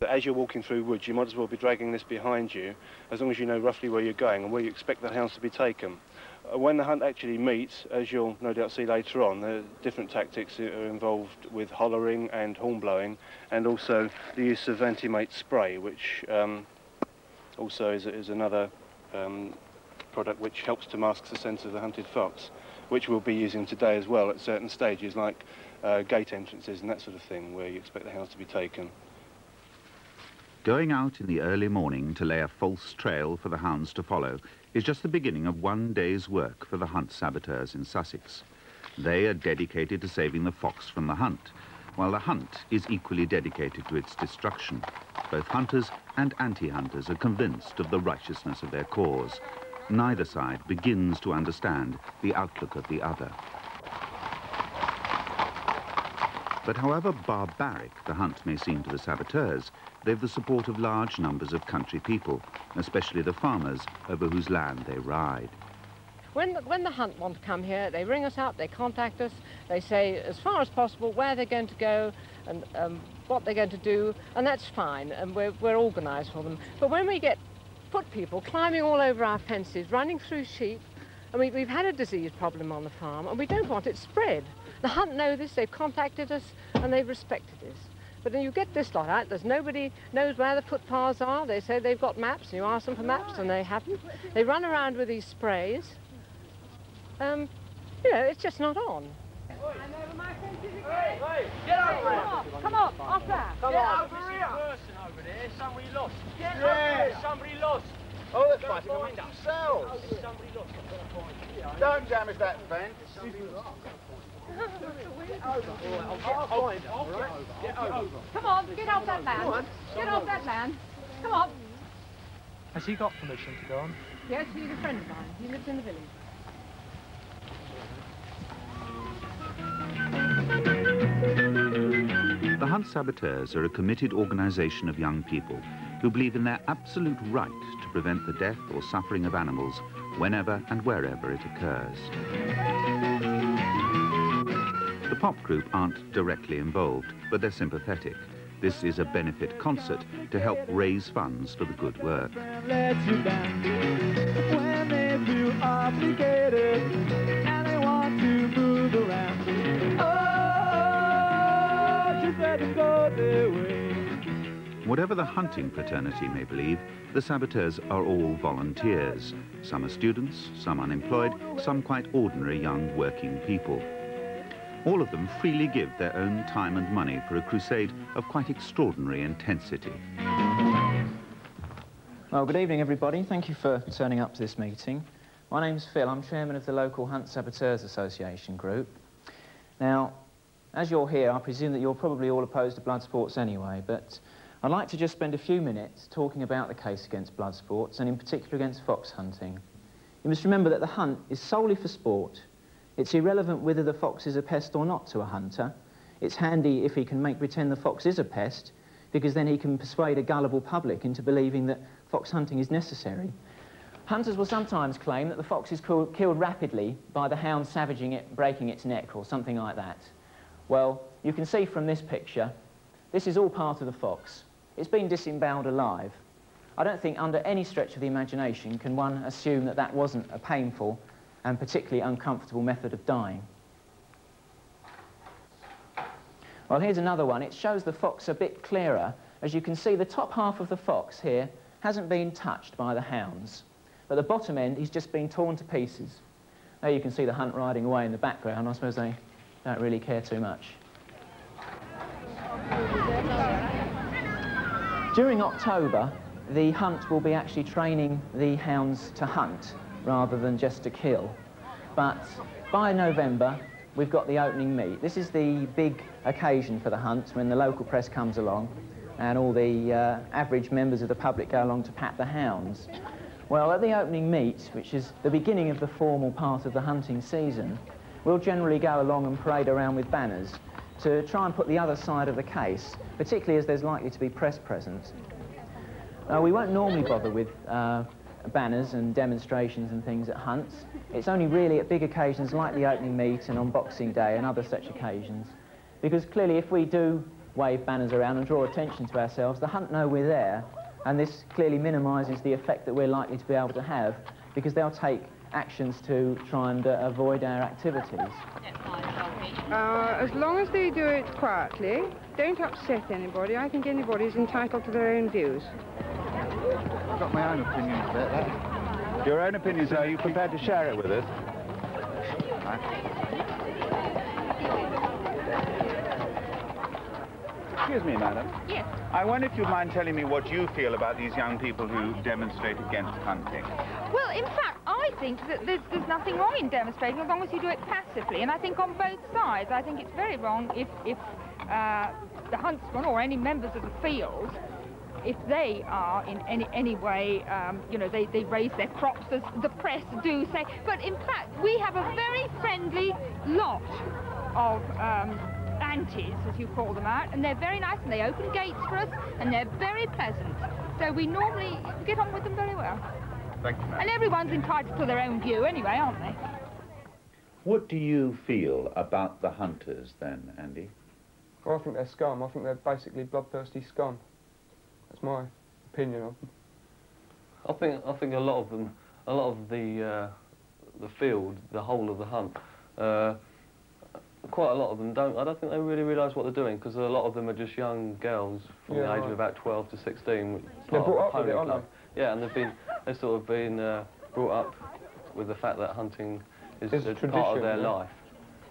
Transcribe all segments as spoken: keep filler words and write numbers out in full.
But as you're walking through woods, you might as well be dragging this behind you, as long as you know roughly where you're going and where you expect the hounds to be taken. When the hunt actually meets, as you'll no doubt see later on, there are different tactics that are involved with hollering and horn blowing, and also the use of anti-mate spray, which um, also is, is another um, product which helps to mask the scent of the hunted fox, which we'll be using today as well at certain stages, like uh, gate entrances and that sort of thing, where you expect the hounds to be taken. Going out in the early morning to lay a false trail for the hounds to follow is just the beginning of one day's work for the hunt saboteurs in Sussex. They are dedicated to saving the fox from the hunt, while the hunt is equally dedicated to its destruction. Both hunters and anti-hunters are convinced of the righteousness of their cause. Neither side begins to understand the outlook of the other. But however barbaric the hunt may seem to the saboteurs, they've the support of large numbers of country people, especially the farmers over whose land they ride. When the, when the hunt want to come here, they ring us up, they contact us, they say as far as possible where they're going to go and um, what they're going to do, and that's fine, and we're, we're organised for them. But when we get foot people climbing all over our fences, running through sheep, and we, we've had a disease problem on the farm, and we don't want it spread. The hunt know this, they've contacted us, and they've respected this. But then you get this lot out, there's nobody knows where the footpaths are. They say they've got maps, and you ask them for maps, and they haven't. They run around with these sprays. Um, you know, it's just not on. I'm over my fences again. Hey, get over here. Come on, off that. Come on. Get over here. Person over there, somebody lost. Get over here, somebody lost. Oh, that's fighting among themselves. Somebody lost. Don't damage that fence. Come on, get off that land. Get off that land. Come on. Has he got permission to go on? Yes, he's a friend of mine. He lives in the village. The Hunt Saboteurs are a committed organisation of young people who believe in their absolute right to prevent the death or suffering of animals whenever and wherever it occurs. The pop group aren't directly involved, but they're sympathetic. This is a benefit concert to help raise funds for the good work. Whatever the hunting fraternity may believe, the saboteurs are all volunteers. Some are students, some unemployed, some quite ordinary young working people. All of them freely give their own time and money for a crusade of quite extraordinary intensity. Well, good evening, everybody. Thank you for turning up to this meeting. My name's Phil. I'm chairman of the local Hunt Saboteurs Association group. Now, as you're here, I presume that you're probably all opposed to blood sports anyway, but I'd like to just spend a few minutes talking about the case against blood sports, and in particular against fox hunting. You must remember that the hunt is solely for sport. It's irrelevant whether the fox is a pest or not to a hunter. It's handy if he can make pretend the fox is a pest, because then he can persuade a gullible public into believing that fox hunting is necessary. Hunters will sometimes claim that the fox is killed rapidly by the hound savaging it, breaking its neck or something like that. Well, you can see from this picture, this is all part of the fox. It's been disemboweled alive. I don't think under any stretch of the imagination can one assume that that wasn't a painful and particularly uncomfortable method of dying. Well, here's another one. It shows the fox a bit clearer. As you can see, the top half of the fox here hasn't been touched by the hounds, but the bottom end, he's just been torn to pieces. There you can see the hunt riding away in the background. I suppose they don't really care too much. During October, the hunt will be actually training the hounds to hunt rather than just to kill. But by November, we've got the opening meet. This is the big occasion for the hunt, when the local press comes along and all the uh, average members of the public go along to pat the hounds. Well, at the opening meet, which is the beginning of the formal part of the hunting season, we'll generally go along and parade around with banners to try and put the other side of the case, particularly as there's likely to be press present. Uh, we won't normally bother with uh, banners and demonstrations and things at hunts. It's only really at big occasions like the opening meet and on Boxing Day and other such occasions, because clearly if we do wave banners around and draw attention to ourselves, the Hunt know we're there, and this clearly minimises the effect that we're likely to be able to have, because they'll take actions to try and uh, avoid our activities. Uh, as long as they do it quietly, don't upset anybody. I think anybody's entitled to their own views. I've got my own opinions about that. Your own opinions, are you prepared to share it with us? Excuse me, madam. Yes. I wonder if you'd mind telling me what you feel about these young people who demonstrate against hunting. Well, in fact, I think that there's, there's nothing wrong in demonstrating as long as you do it passively. And I think on both sides, I think it's very wrong if, if uh, the huntsman or any members of the field, if they are in any any way, um, you know, they, they raise their crops, as the press do say. But in fact, we have a very friendly lot of um, aunties, as you call them out, and they're very nice, and they open gates for us, and they're very pleasant. So we normally get on with them very well. Thank you, ma'am. And everyone's entitled to their own view anyway, aren't they? What do you feel about the hunters then, Andy? Well, I think they're scum. I think they're basically bloodthirsty scum. That's my opinion of them. I think I think a lot of them, a lot of the uh, the field, the whole of the hunt, uh, quite a lot of them don't. I don't think they really realise what they're doing, because a lot of them are just young girls from yeah, the age right. of about twelve to sixteen. Which they're brought up with it, aren't they? Yeah, and they've been they've sort of been uh, brought up with the fact that hunting is it's a part of their yeah. life.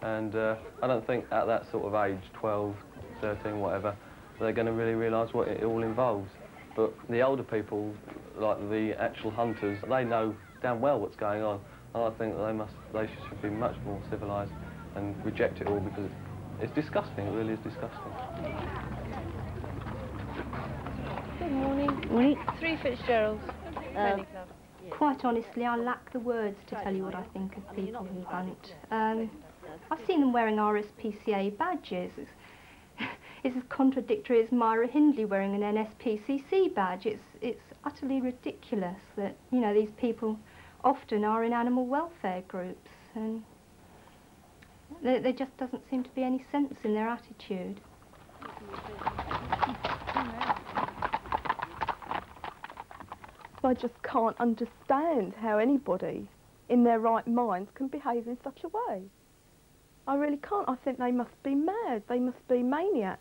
And uh, I don't think at that sort of age, twelve, thirteen, whatever, they're going to really realise what it all involves. But the older people, like the actual hunters, they know damn well what's going on, and I think that they must, they should be much more civilised and reject it all, because it's disgusting. It really is disgusting. Good morning. Morning. Three Fitzgeralds. Um, quite honestly, I lack the words to tell you what I think of people who hunt. Um, I've seen them wearing R S P C A badges. It's It's as contradictory as Myra Hindley wearing an N S P C C badge. It's, it's utterly ridiculous that, you know, these people often are in animal welfare groups, and there, there just doesn't seem to be any sense in their attitude. I just can't understand how anybody in their right minds can behave in such a way. I really can't. I think they must be mad. They must be maniacs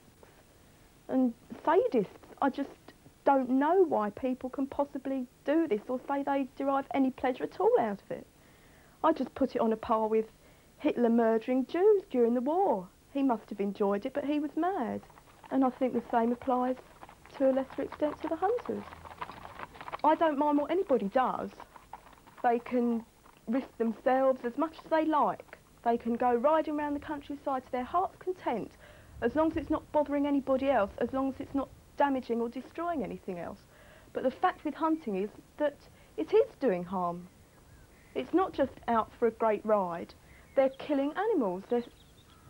and sadists. I just don't know why people can possibly do this or say they derive any pleasure at all out of it. I just put it on a par with Hitler murdering Jews during the war. He must have enjoyed it, but he was mad. And I think the same applies to a lesser extent to the hunters. I don't mind what anybody does. They can risk themselves as much as they like. They can go riding around the countryside to their heart's content, as long as it's not bothering anybody else, as long as it's not damaging or destroying anything else. But the fact with hunting is that it is doing harm. It's not just out for a great ride. They're killing animals. They're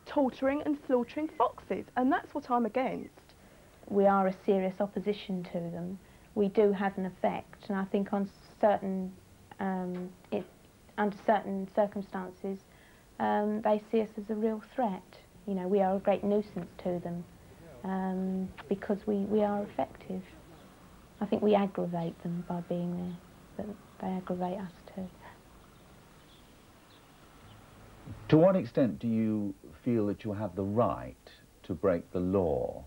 torturing and slaughtering foxes, and that's what I'm against. We are a serious opposition to them. We do have an effect, and I think on certain, um, it, under certain circumstances, Um, they see us as a real threat. You know, we are a great nuisance to them, um, because we, we are effective. I think we aggravate them by being there, but they aggravate us too. To what extent do you feel that you have the right to break the law?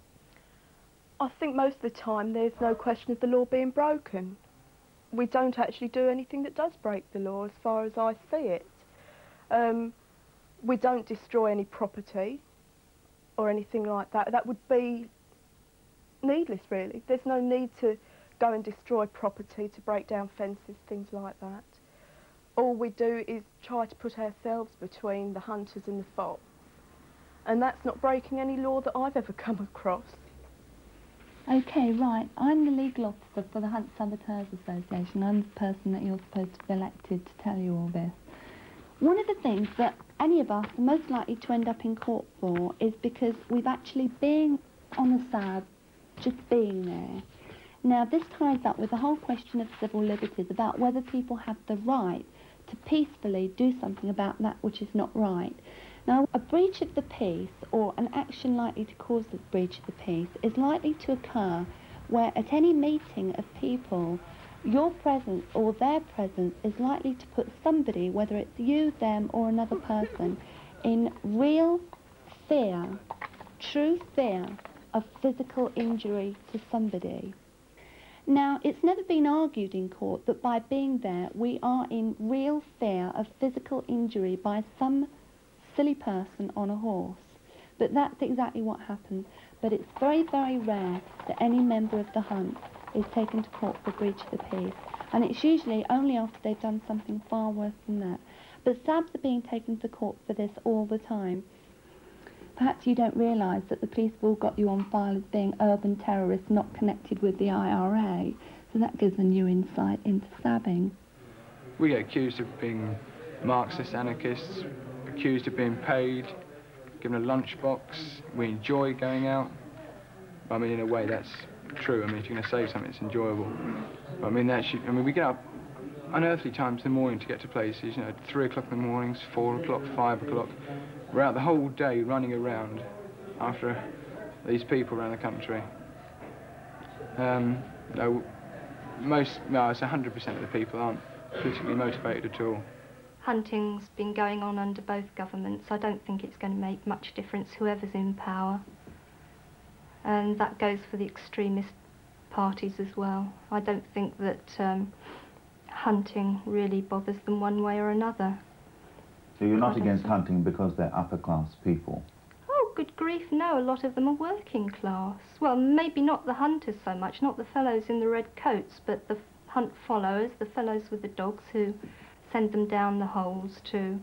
I think most of the time there's no question of the law being broken. We don't actually do anything that does break the law, as far as I see it. Um, We don't destroy any property or anything like that. That would be needless, really. There's no need to go and destroy property, to break down fences, things like that. All we do is try to put ourselves between the hunters and the fox. And that's not breaking any law that I've ever come across. OK, right. I'm the legal officer for the Hunt Saboteurs Association. I'm the person that you're supposed to be elected to tell you all this. One of the things that any of us are most likely to end up in court for is because we've actually been on the side, just being there. Now, this ties up with the whole question of civil liberties, about whether people have the right to peacefully do something about that which is not right. Now, a breach of the peace or an action likely to cause the breach of the peace is likely to occur where at any meeting of people, your presence or their presence is likely to put somebody, whether it's you, them or another person, in real fear, true fear of physical injury to somebody. Now, it's never been argued in court that by being there we are in real fear of physical injury by some silly person on a horse, but that's exactly what happens. But it's very, very rare that any member of the hunt is taken to court for breach of the peace, and it's usually only after they've done something far worse than that. But SABs are being taken to court for this all the time. Perhaps you don't realise that the police have all got you on file as being urban terrorists not connected with the I R A, so that gives a new insight into SABing. We get accused of being Marxist anarchists, accused of being paid, given a lunchbox. We enjoy going out. I mean, in a way, that's true. I mean, if you're going to save something, it's enjoyable. But, I mean, that should, I mean, we get up unearthly times in the morning to get to places, you know, three o'clock in the mornings, four o'clock, five o'clock. We're out the whole day running around after these people around the country. Um, no, most, no, it's one hundred percent of the people aren't politically motivated at all. Hunting's been going on under both governments. I don't think it's going to make much difference whoever's in power. And that goes for the extremist parties as well. I don't think that um, hunting really bothers them one way or another. So you're not against hunting because they're upper-class people? Oh, good grief, no. A lot of them are working class. Well, maybe not the hunters so much, not the fellows in the red coats, but the hunt followers, the fellows with the dogs who send them down the holes to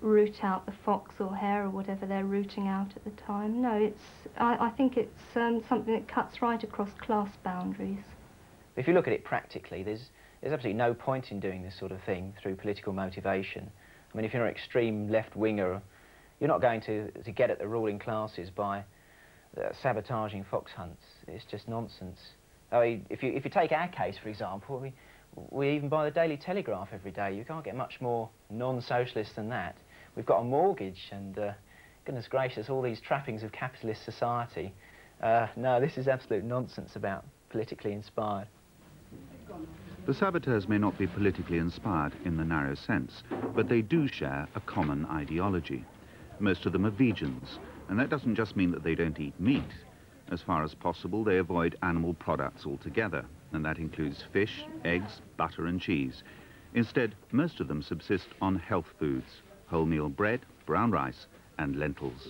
root out the fox or hare or whatever they're rooting out at the time. No, it's, I, I think it's um, something that cuts right across class boundaries. If you look at it practically, there's, there's absolutely no point in doing this sort of thing through political motivation. I mean, if you're an extreme left-winger, you're not going to, to get at the ruling classes by uh, sabotaging fox hunts. It's just nonsense. I mean, if you, if you take our case, for example, we, we even buy the Daily Telegraph every day. You can't get much more non-socialist than that. We've got a mortgage and, uh, goodness gracious, all these trappings of capitalist society. Uh, no, this is absolute nonsense about politically inspired. The saboteurs may not be politically inspired in the narrow sense, but they do share a common ideology. Most of them are vegans, and that doesn't just mean that they don't eat meat. As far as possible, they avoid animal products altogether, and that includes fish, eggs, butter and cheese. Instead, most of them subsist on health foods, wholemeal bread, brown rice and lentils.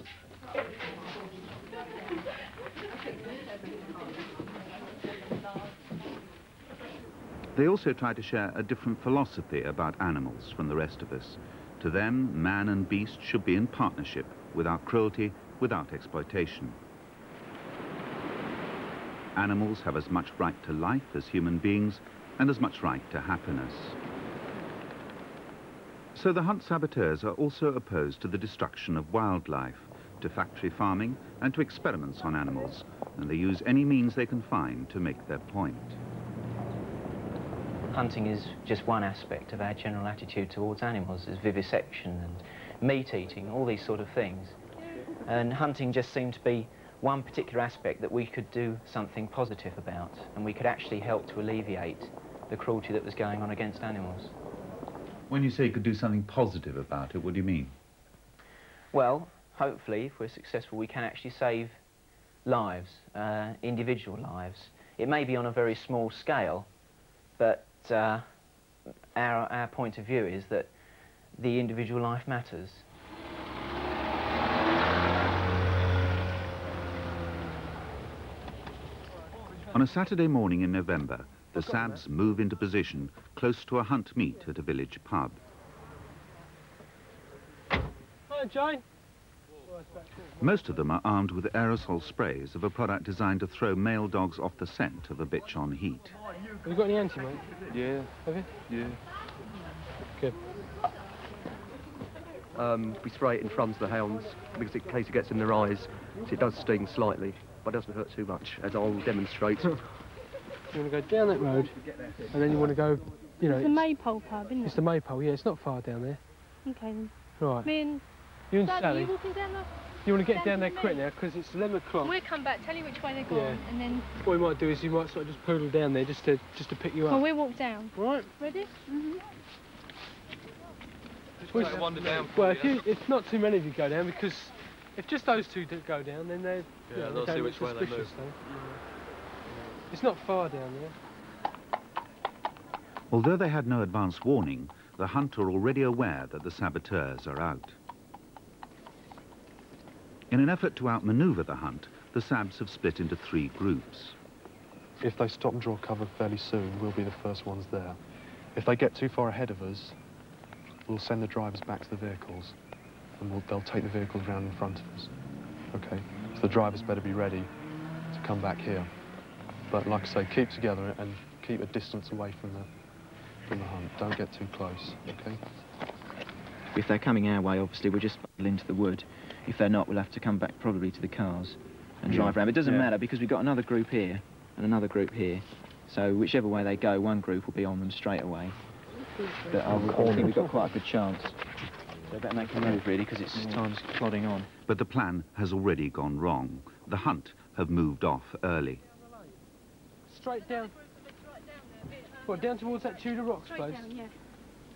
They also try to share a different philosophy about animals from the rest of us. To them, man and beast should be in partnership, without cruelty, without exploitation. Animals have as much right to life as human beings and as much right to happiness. So the hunt saboteurs are also opposed to the destruction of wildlife, to factory farming and to experiments on animals, and they use any means they can find to make their point. Hunting is just one aspect of our general attitude towards animals. There's vivisection and meat eating, all these sort of things. And hunting just seemed to be one particular aspect that we could do something positive about, and we could actually help to alleviate the cruelty that was going on against animals. When you say you could do something positive about it, what do you mean? Well, hopefully, if we're successful, we can actually save lives, uh, individual lives. It may be on a very small scale, but uh, our, our point of view is that the individual life matters. On a Saturday morning in November, the SABs move into position close to a hunt meet at a village pub. Hi, Jane. Most of them are armed with aerosol sprays of a product designed to throw male dogs off the scent of a bitch on heat. Have you got any anti, mate? Yeah. Have you? Yeah. Good. Um, we spray it in front of the hounds because in case it gets in their eyes, so it does sting slightly. But it doesn't hurt too much, as I'll demonstrate. You want to go down that road, and then you want to go, you know... It's the Maypole pub, isn't it? It's the Maypole, yeah, it's not far down there. OK, then. Right. Me and You and Dad, Sally. You walking down the... You want to get down there quick now, because it's eleven o'clock. We'll come back, tell you which way they're going, yeah. and then... What we might do is you might sort of just poodle down there just to just to pick you up. Well, we'll walk down. Right. Ready? Mm-hmm. Just we should wander down. Well, if, you, if not too many of you go down, because if just those two go down, then they're... Yeah, you know, they'll they see which way they move. So. Yeah. It's not far down there. Although they had no advance warning, the Hunt are already aware that the saboteurs are out. In an effort to outmaneuver the Hunt, the Sabs have split into three groups. If they stop and draw cover fairly soon, we'll be the first ones there. If they get too far ahead of us, we'll send the drivers back to the vehicles, and we'll, they'll take the vehicles round in front of us. Okay, so the drivers better be ready to come back here. But like I say, keep together and keep a distance away from the, from the Hunt. Don't get too close, okay? If they're coming our way, obviously, we'll just bundle into the wood. If they're not, we'll have to come back probably to the cars and yeah. drive around. But it doesn't yeah. matter, because we've got another group here and another group here. So whichever way they go, one group will be on them straight away. But I think we've got quite a good chance. So better make a move, really, because it's yeah. time's plodding on. But the plan has already gone wrong. The Hunt have moved off early. Straight down. What, down towards that Tudor Rocks place? Down, yeah.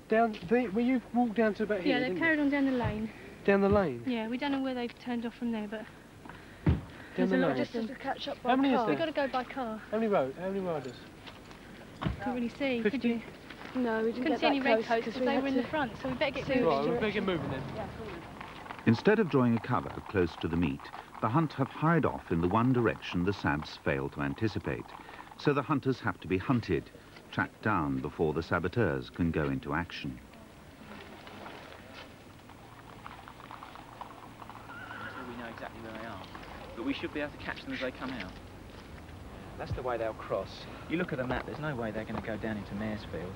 Down, they, well, you walked down to about here, Yeah, they carried you? on down the lane. Down the lane? Yeah, we don't know where they've turned off from there, but... Down the lane? Just to catch up by car. We've got to go by car. How many road? How many riders? Couldn't really see, fifty? Could you? No, we didn't Couldn't get see any red coats because they were in the front, so we better get moving. Right, we better get moving then. Yeah, instead of drawing a cover close to the meet, the Hunt have hired off in the one direction the Sabs failed to anticipate. So the Hunters have to be hunted, tracked down before the saboteurs can go into action. But we should be able to catch them as they come out. That's the way they'll cross. You look at the map, there's no way they're going to go down into Maresfield.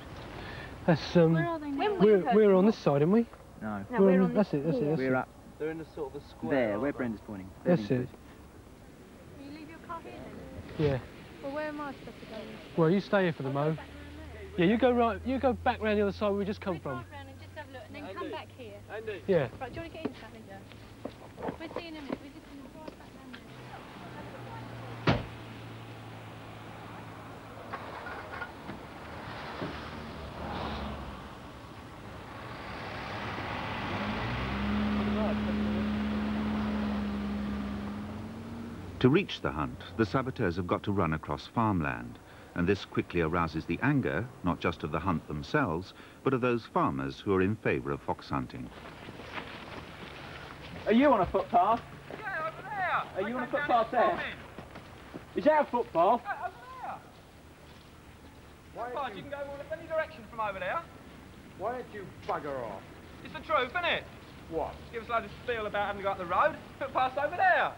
That's, um... Where are they now? We're, we're on this side, aren't we? No. no we're we're on this, that's it, that's it, that's we're it. We're up. They're in a sort of a square. There, where Brenda's pointing. That's it. Good. Will you leave your car here then? Yeah. Well, where am I supposed to go? Well, you stay here for the moment. Yeah, you go right, you go back round the other side where we just come we from. Drive round and just have a look, and then Andy. come back here. Andy. Yeah. Right, do you want to get into that, Linda? We'll see in a minute. We're just going to drive back down there. To reach the Hunt, the saboteurs have got to run across farmland, and this quickly arouses the anger, not just of the Hunt themselves, but of those farmers who are in favour of fox hunting. Are you on a footpath? Yeah, over there. Are I you on a footpath there? Is that a footpath? Yeah, over there. Footpath, you... you can go in any direction from over there. Why don't you bugger off? It's the truth, isn't it? What? Give us a load of spiel about having to go up the road. Footpath's over there.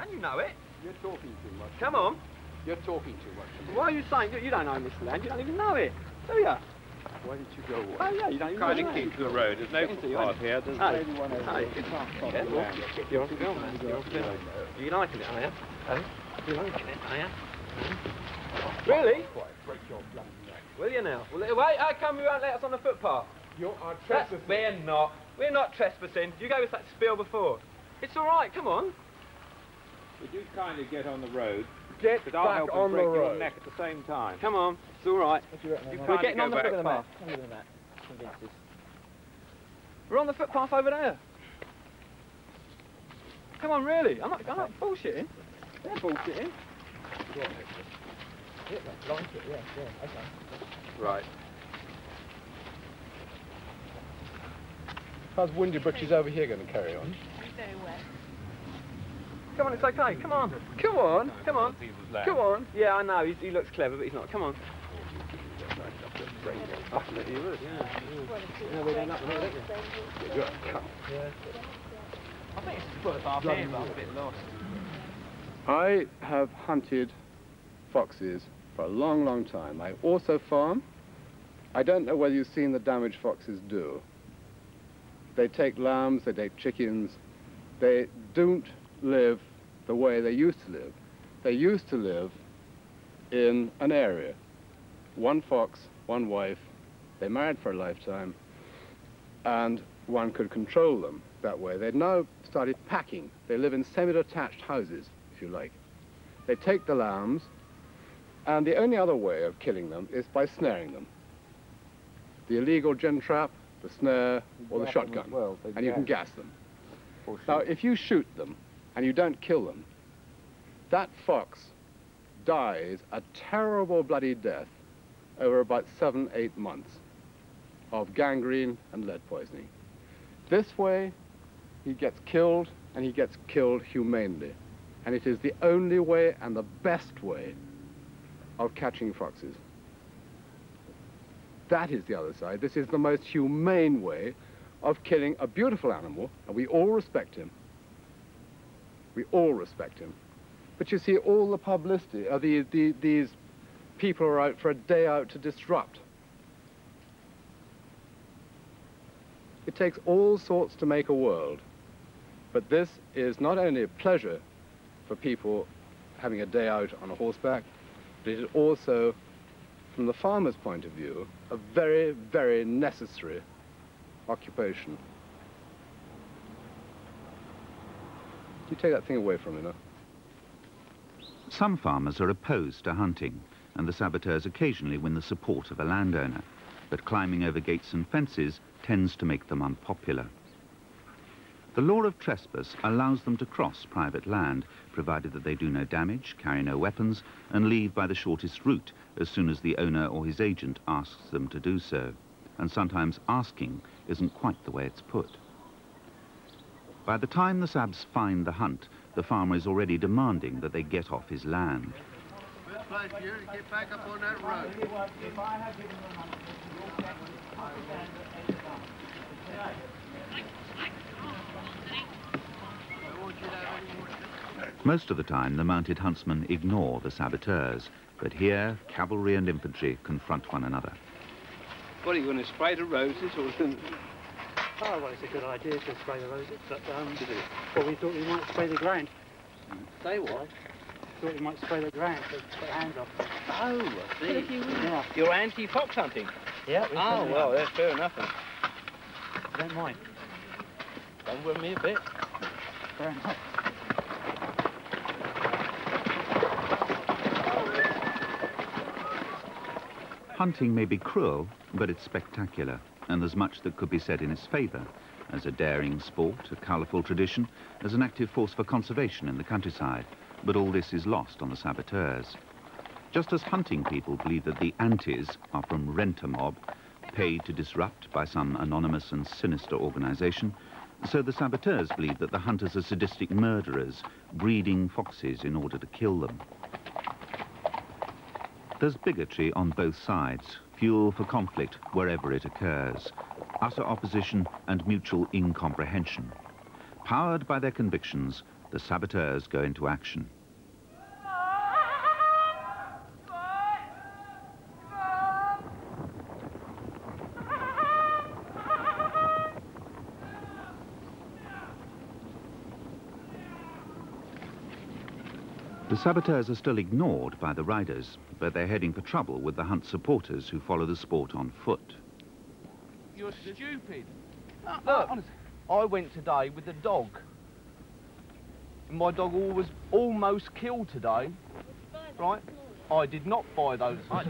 And you know it. You're talking too much. Come on. You're talking too much. Why are you saying that you don't own this land? You don't even know it, do you? Why did you go away? Oh, yeah, you don't even Kindly know keep it. to the road. There's no footpath here. There's no one over here. You're off the go, man. You're off the go. Are you liking it, are you? Huh? Are you liking it, are you? Really? Will you now? Well, wait, how come you won't let us on the footpath? You are trespassing. That's, we're not. We're not trespassing. You gave us that spiel before. It's all right, come on. Would you kindly get on the road? Get back I'll help on break the road. Your neck at the same time. Come on, it's all right. You you We're getting on the footpath. We're on the footpath over there. Come on, really? I'm not, I'm not bullshitting. They're bullshitting. Right. How's Windy Butchers over here going to carry on? Very well. Come on, it's okay. Come on. Come on. Come on. Come on. Yeah, I know. He's, he looks clever, but he's not. Come on. I have hunted foxes for a long, long time. I also farm. I don't know whether you've seen the damage foxes do. They take lambs, they take chickens. They don't live the way they used to live. They used to live in an area. One fox, one wife. They married for a lifetime. And one could control them that way. They've now started packing. They live in semi-detached houses, if you like. They take the lambs, and the only other way of killing them is by snaring them. The illegal gin trap, the snare, or the shotgun. Well, and you can gas them. Now, if you shoot them and you don't kill them, that fox dies a terrible bloody death over about seven, eight months of gangrene and lead poisoning. This way, he gets killed, and he gets killed humanely. And it is the only way and the best way of catching foxes. That is the other side. This is the most humane way of killing a beautiful animal, and we all respect him. We all respect him. But you see, all the publicity, uh, the, the, these people are out for a day out to disrupt. It takes all sorts to make a world. But this is not only a pleasure for people having a day out on a horseback, but it is also, from the farmer's point of view, a very, very necessary occupation. You take that thing away from me now. Some farmers are opposed to hunting, and the saboteurs occasionally win the support of a landowner, but climbing over gates and fences tends to make them unpopular. The law of trespass allows them to cross private land, provided that they do no damage, carry no weapons, and leave by the shortest route as soon as the owner or his agent asks them to do so. And sometimes asking isn't quite the way it's put. By the time the Sabs find the hunt, the farmer is already demanding that they get off his land. Well played for you to get back up on that road. Most of the time, the mounted huntsmen ignore the saboteurs, but here, cavalry and infantry confront one another. What are you going to spray the roses or something? Oh, well, it's a good idea to spray the roses, but um, well, we thought we might spray the ground. Say what? Thought we might spray the ground to put hands off. Oh, I see. You yeah. You're anti-fox hunting? Yeah. We oh, well, that's fair enough. Don't mind. Don't worry me a bit. Fair enough. Hunting may be cruel, but it's spectacular, and there's much that could be said in its favour, as a daring sport, a colourful tradition, as an active force for conservation in the countryside. But all this is lost on the saboteurs. Just as hunting people believe that the antis are from rent-a-mob, paid to disrupt by some anonymous and sinister organisation, so the saboteurs believe that the hunters are sadistic murderers, breeding foxes in order to kill them. There's bigotry on both sides, fuel for conflict wherever it occurs, utter opposition and mutual incomprehension. Powered by their convictions, the saboteurs go into action. The saboteurs are still ignored by the riders, but they're heading for trouble with the hunt supporters who follow the sport on foot. You're stupid. Look, look, I went today with a dog. My dog was almost killed today, right? I did not buy those. I,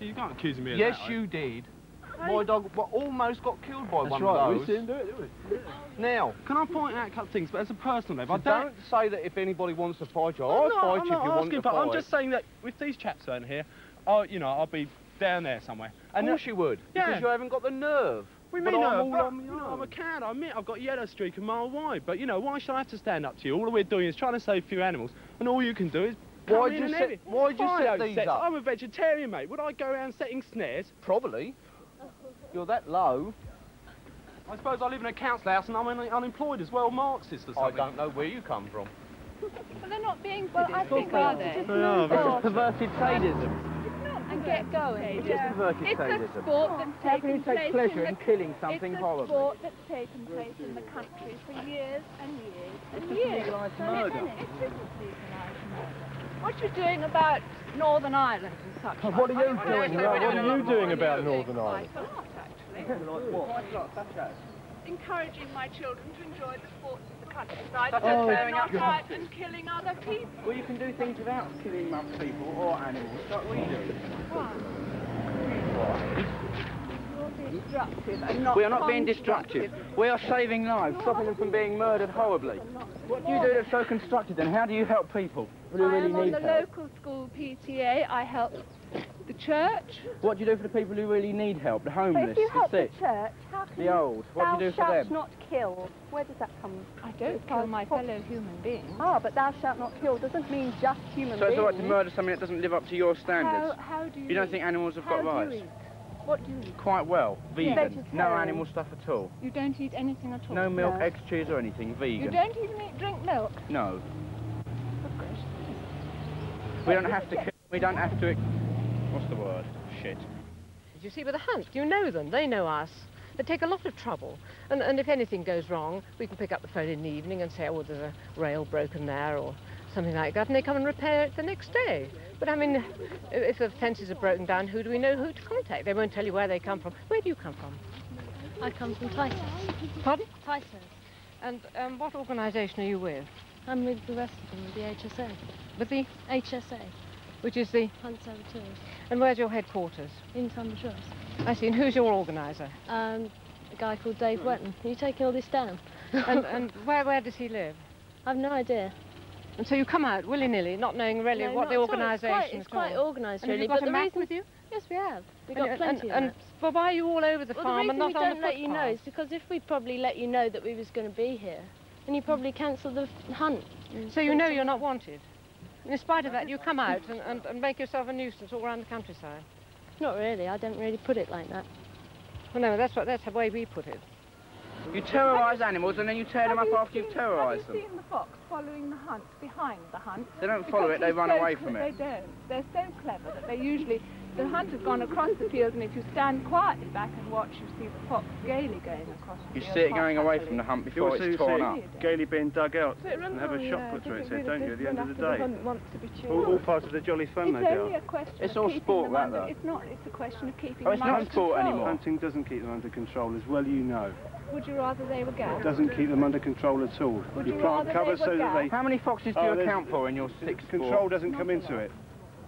you can't accuse me of yes, that. Yes, you did. My dog almost got killed by that's one right, of those. That's right, we didn't do it, did we? Now... Can I point out a couple of things, but as a personal level, I don't... Don't say that if anybody wants to fight you, I'll fight you if you want to fight. I'm just saying that with these chaps around here, I'll, you know, I'll be down there somewhere. Of course you would, yeah. Because you haven't got the nerve. We mean I'm, all on, you know, I'm a cad, I admit, I've got a yellow streak a mile wide, but, you know, why should I have to stand up to you? All we're doing is trying to save a few animals, and all you can do is... Why did you set, why did you set these up? I'm a vegetarian, mate. Would I go around setting snares? Probably. You're that low. I suppose I live in a council house and I'm un unemployed as well, Marxist or something. I don't know where you come from. Well, they're not being... Well, I think they are. They are. It's just perverted sadism. And get going. It's just perverted sadism. It's a sport that's taken place... How can you take pleasure in killing something horrible? It's a sport that's taken place in the country for years and years and years. It's just legalised murder. It's just legalised murder. What are you doing about Northern Ireland and such? What are you doing? What are you doing about Northern Ireland? Like what? encouraging my children to enjoy the sports of the countryside, but oh, going outside and killing other people. Well, you can do things without killing people or animals, like we do. What? You're destructive and not we are not being destructive. We are saving lives, stopping them from being murdered horribly. What do you do that's so constructive then? How do you help people? I really am on the help? Local school P T A. I help the church. What do you do for the people who really need help? The homeless, if you help the, the church, how can the old. What do you do for them? Thou shalt not kill. Where does that come from? I don't kill my fellow human beings. Ah, but thou shalt not kill doesn't mean just human beings. So it's all right to murder something that doesn't live up to your standards. How, how do you? You don't eat? Think animals have how got rights? What do you eat? Quite well. Vegan. No animal stuff at all. You don't eat anything at all. No milk, no eggs, cheese, or anything. Vegan. You don't even eat, drink milk. No. We don't have to kill, we don't have to, what's the word? Shit. You see, with a hunt, you know them, they know us. They take a lot of trouble. And, and if anything goes wrong, we can pick up the phone in the evening and say, oh, there's a rail broken there or something like that, and they come and repair it the next day. But I mean, if the fences are broken down, who do we know who to contact? They won't tell you where they come from. Where do you come from? I come from Titus. Pardon? Titus. And um, what organisation are you with? I'm with the rest of them, with the H S A. With the? H S A. Which is the? Hunt Saboteurs. And where's your headquarters? In Tunbridge. I see. And who's your organiser? Um, a guy called Dave mm. Wetton. Are you taking all this down? and and where, where does he live? I've no idea. And so you come out willy-nilly, not knowing really no, what the organisation is. It's quite, quite organised, really. And have you got but a map reason, with you? Yes, we have. We've got and, plenty and, of and maps. But why are you all over the well, farm the and not on the footpath? We don't let you know is because if we probably let you know that we was going to be here, then you probably cancel the hunt. So you know you're not wanted? In spite of that, you come out and, and, and make yourself a nuisance all around the countryside? Not really. I don't really put it like that. Well, no, that's, what, that's the way we put it. You terrorise animals and then you tear them up after you've terrorised them. Have you seen the fox following the hunt, behind the hunt? They don't follow it, they run away from it. They don't. They're so clever that they usually... The hunt has gone across the field, and if you stand quietly back and watch, you see the fox gaily going across the field. You see it going away from the hunt before it's torn up. Gaily being dug out and have a shot put through its head, don't you, at the end of the day? All part of the jolly fun, they do. It's all sport, that, though. It's not, it's a question of keeping them under control. Oh, it's not sport anymore. Hunting doesn't keep them under control, as well you know. Would you rather they were gassed? It doesn't keep them under control at all. Would you plant cover so that they... How many foxes do you account for in your sixth sport? Control doesn't come into it.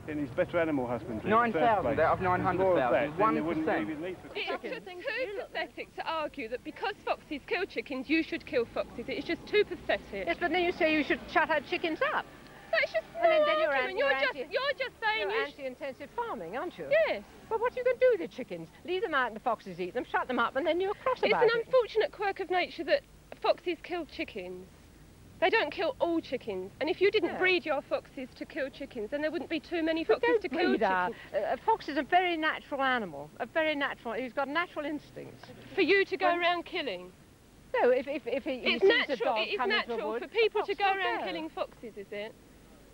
In his better animal husbandry. nine thousand out of nine hundred thousand. one percent. It's just too pathetic to argue that because foxes kill chickens, you should kill foxes. It's just too pathetic. Yes, but then you say you should shut our chickens up. That's just no and then you're, anti, you're, you're, anti, just, you're just saying you're you anti-intensive farming, aren't you? Yes. Well, what are you going to do with the chickens? Leave them out and the foxes eat them, shut them up, and then you're cross about it. It's an unfortunate quirk of nature that foxes kill chickens. They don't kill all chickens, and if you didn't yeah. breed your foxes to kill chickens, then there wouldn't be too many foxes to kill chickens. A uh, fox is a very natural animal, a very natural, he's got natural instincts. For you to go um, around killing? No, if, if, if he, it's he sees natural, a dog coming natural, to a wood, for people to go around go. killing foxes, is it?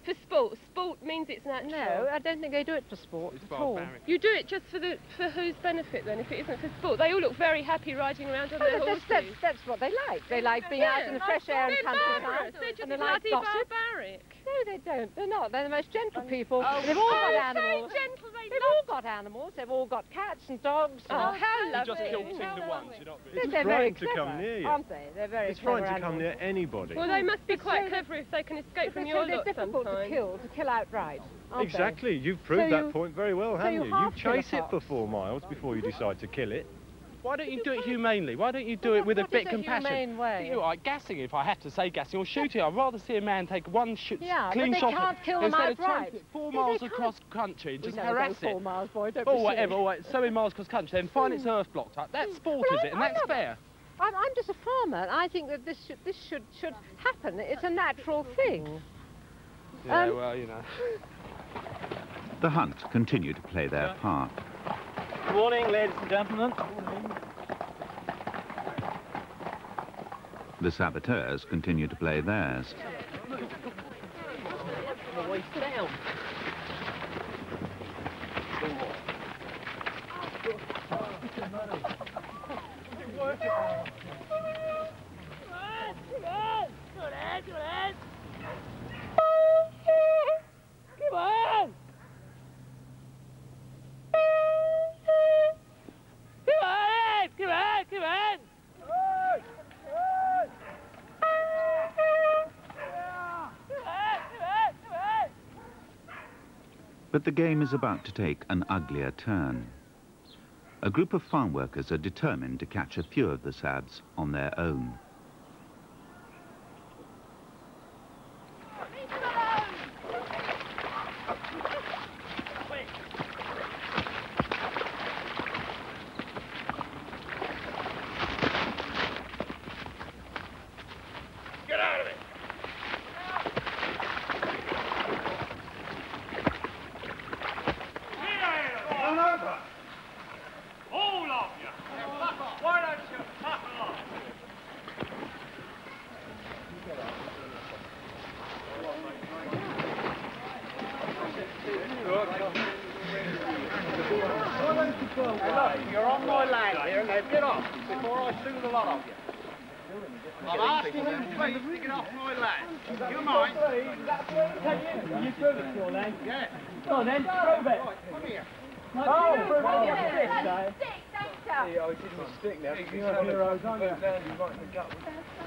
For sport, sport means it's natural. No, I don't think they do it for sport it's at barbaric. all. You do it just for the for whose benefit then? If it isn't for sport, they all look very happy riding around on oh, their that's, horses. That's, that's what they like. They like being yeah, out in the fresh air and countryside. They're just and they bloody like barbaric. No, they don't. They're not. They're the most gentle people. Oh, they've all got animals. So gentle, they they've all got animals. They've all got cats and dogs. Oh, and how lovely! You just killed two to one. It's frightening to come near you, aren't they? They're very. It's frightening to come near anybody. Well, they must be quite clever if they can escape from your lot sometimes. To kill, to kill outright. Exactly. They? You've proved so that you, point very well, so haven't you? You, you chase it for four miles before you decide to kill it. Why don't you, you do it humanely? Why don't you do well, it with a bit of compassion? Humane way? You know, like gassing, if I had to say gassing, or shooting. I'd rather see a man take one shot, yeah, clean shot. Yeah, but they can't kill them outright. It four yeah, miles across country, just we harass it. Four miles, boy, don't or whatever, or so many miles across country, then find its earth blocked up. That sport well, is it, and I'm that's fair. I'm, I'm just a farmer, and I think that this should, this should, should happen. It's a natural thing. Yeah, um, well, you know. The hunt continue to play their right. part. Good morning, ladies and gentlemen. The saboteurs continue to play theirs. Come on! Come on! Come on! But the game is about to take an uglier turn. A group of farm workers are determined to catch a few of the sabs on their own.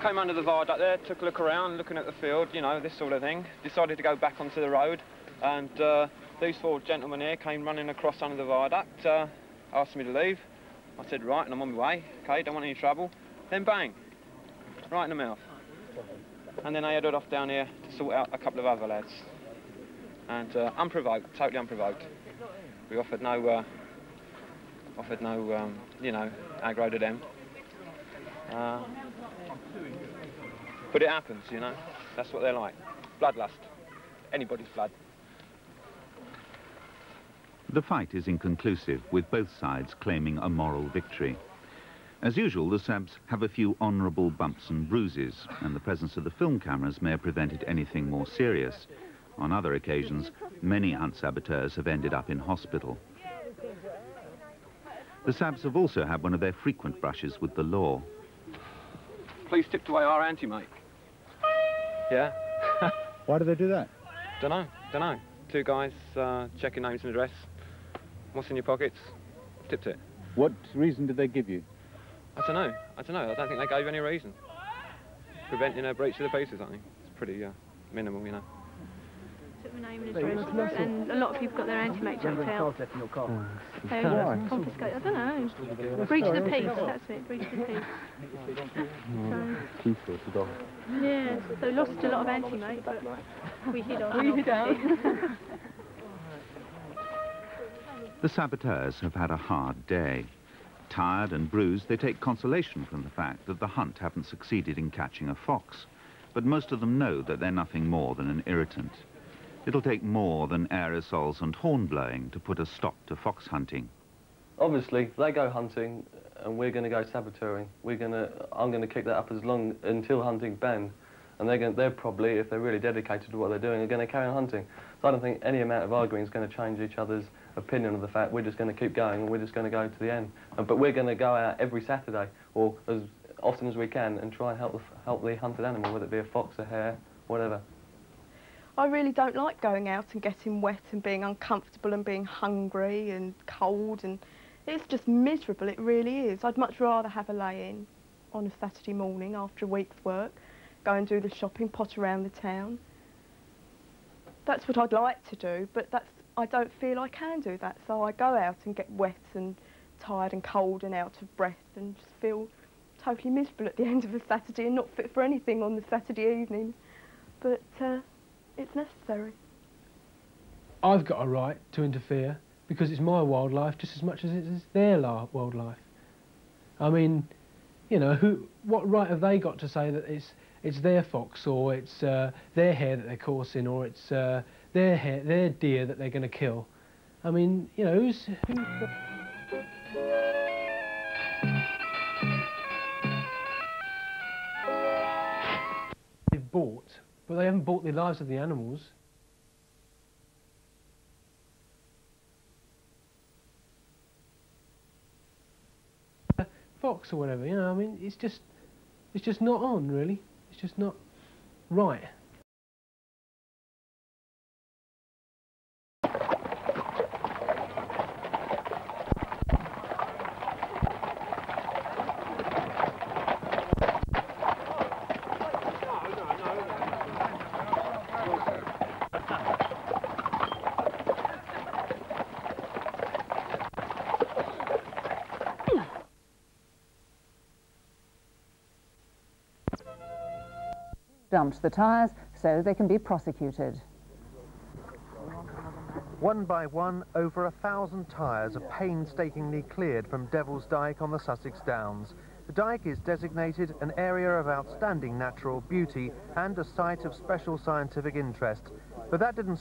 Came under the viaduct there, took a look around, looking at the field, you know, this sort of thing. Decided to go back onto the road, and uh, these four gentlemen here came running across under the viaduct, uh, asked me to leave. I said, right, and I'm on my way, okay, don't want any trouble. Then bang, right in the mouth. And then they headed off down here to sort out a couple of other lads. And uh, unprovoked, totally unprovoked. We offered no, uh, offered no, um, you know, aggro to them. Uh, but it happens, you know, that's what they're like. Bloodlust, anybody's blood. The fight is inconclusive, with both sides claiming a moral victory. As usual, the sabs have a few honourable bumps and bruises, and the presence of the film cameras may have prevented anything more serious. On other occasions, many Hunt Saboteurs have ended up in hospital. The sabs have also had one of their frequent brushes with the law. Police tipped away our auntie, mate. Yeah. Why do they do that? Dunno, dunno. Two guys uh, checking names and address. What's in your pockets? Tipped it. What reason did they give you? I dunno, I dunno. I don't think they gave any reason. Preventing a breach of the peace or something. It's pretty uh, minimal, you know. Took my name and address, and a lot of people got their auntie mate jumped out. So confiscate, I don't know. Breach of the peace, that's it, breach of the peace. So, yeah, so lost a lot of auntie mate, but we hid on. We hid out. The saboteurs have had a hard day. Tired and bruised, they take consolation from the fact that the hunt haven't succeeded in catching a fox. But most of them know that they're nothing more than an irritant. It'll take more than aerosols and horn-blowing to put a stop to fox hunting. Obviously, they go hunting and we're going to go saboteuring. We're going to, I'm going to kick that up as long until hunting's banned. And they're, going, they're probably, if they're really dedicated to what they're doing, are going to carry on hunting. So I don't think any amount of arguing is going to change each other's opinion of the fact we're just going to keep going and we're just going to go to the end. But we're going to go out every Saturday, or as often as we can, and try and help the, help the hunted animal, whether it be a fox, a hare, whatever. I really don't like going out and getting wet and being uncomfortable and being hungry and cold, and it's just miserable, it really is. I'd much rather have a lay-in on a Saturday morning after a week's work, go and do the shopping, pot around the town. That's what I'd like to do, but that's, I don't feel I can do that, so I go out and get wet and tired and cold and out of breath and just feel totally miserable at the end of a Saturday and not fit for anything on the Saturday evening. But, uh, it's necessary. I've got a right to interfere because it's my wildlife just as much as it is their wildlife. I mean, you know, who, what right have they got to say that it's it's their fox, or it's uh, their hare that they're coursing, or it's uh, their hare, their deer that they're going to kill? I mean, you know, who's... who's the... They've bought. But they haven't bought the lives of the animals. Fox or whatever, you know, I mean, it's just, it's just not on, really. It's just not right. dumped the tyres so they can be prosecuted. One by one, over a thousand tyres are painstakingly cleared from Devil's Dyke on the Sussex Downs. The dyke is designated an area of outstanding natural beauty and a site of special scientific interest. But that didn't